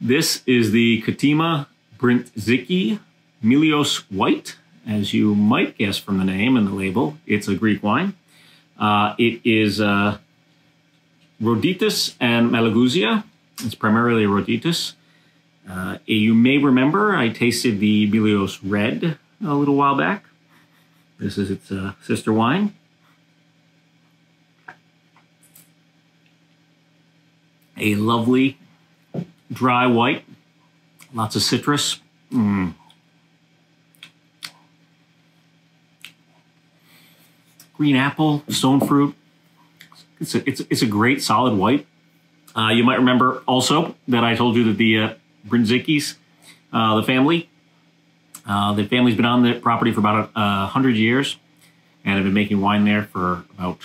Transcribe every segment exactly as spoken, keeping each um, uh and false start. This is the Ktima Brintziki Melios White. As you might guess from the name and the label, it's a Greek wine. Uh, it is uh, Roditis and Malagouzia. It's primarily Roditis. Uh, you may remember I tasted the Melios Red a little while back. This is its uh, sister wine. A lovely dry white, lots of citrus. Mm. Green apple, stone fruit. It's a, it's, it's a great solid white. Uh, you might remember also that I told you that the uh, Brintzikis, uh, the family, uh, the family's been on the property for about a hundred years and have been making wine there for about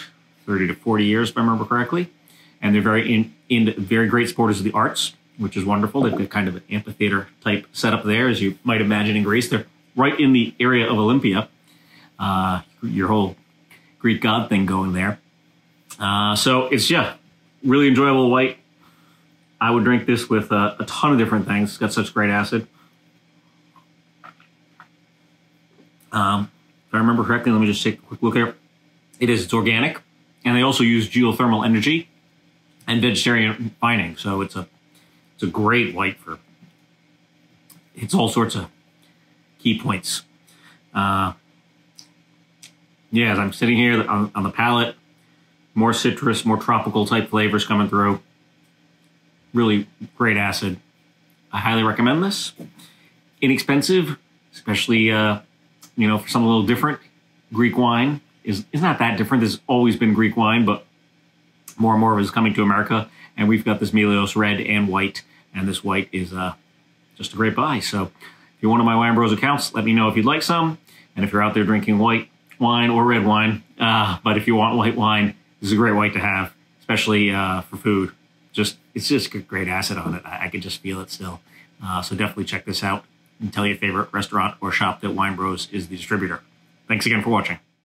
thirty to forty years, if I remember correctly. And they're very in, in very great supporters of the arts, which is wonderful. They've got kind of an amphitheater type setup there, as you might imagine in Greece. They're right in the area of Olympia, uh, your whole Greek god thing going there. Uh, so it's, yeah, really enjoyable white. I would drink this with uh, a ton of different things. It's got such great acid. Um, if I remember correctly, let me just take a quick look here. It is, it's organic, and they also use geothermal energy and vegetarian fining. So it's a, it's a great white for, it's all sorts of key points. Uh, yeah, as I'm sitting here on, on the palate, more citrus, more tropical type flavors coming through. Really great acid. I highly recommend this. Inexpensive, especially, uh, you know, for something a little different. Greek wine is, is not that different. This has always been Greek wine, but more and more of it is coming to America, and we've got this Melios Red and White, and this White is uh, just a great buy. So if you're one of my Wine Bros. Accounts, let me know if you'd like some, and if you're out there drinking white wine or red wine, uh, but if you want white wine, this is a great white to have, especially uh, for food. Just It's just got great acid on it. I, I can just feel it still. Uh, so definitely check this out and tell your favorite restaurant or shop that Wine Bros. Is the distributor. Thanks again for watching.